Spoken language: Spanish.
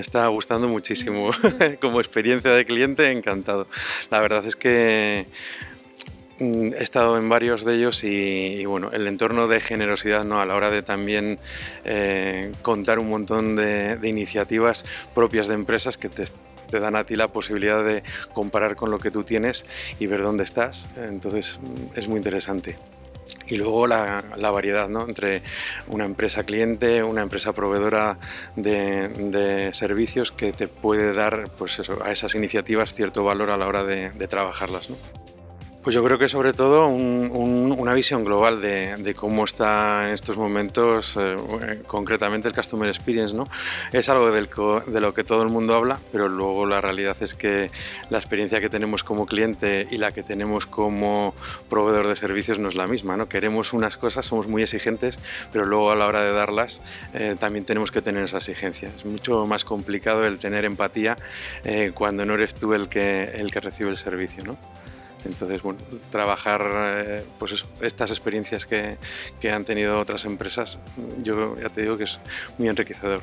me está gustando muchísimo. Como experiencia de cliente, encantado. La verdad es que he estado en varios de ellos y bueno, el entorno de generosidad, ¿no?, a la hora de también contar un montón de iniciativas propias de empresas que te dan a ti la posibilidad de comparar con lo que tú tienes y ver dónde estás. Entonces es muy interesante. Y luego la variedad, ¿no?, entre una empresa cliente, una empresa proveedora de servicios que te puede dar, pues eso, a esas iniciativas cierto valor a la hora de trabajarlas, ¿no? Pues yo creo que sobre todo una visión global de cómo está en estos momentos concretamente el Customer Experience, ¿no? Es algo de lo que todo el mundo habla, pero luego la realidad es que la experiencia que tenemos como cliente y la que tenemos como proveedor de servicios no es la misma, ¿no? Queremos unas cosas, somos muy exigentes, pero luego a la hora de darlas también tenemos que tener esa exigencia. Es mucho más complicado el tener empatía cuando no eres tú el que recibe el servicio, ¿no? Entonces, bueno, trabajar pues eso, estas experiencias que han tenido otras empresas, yo ya te digo que es muy enriquecedor.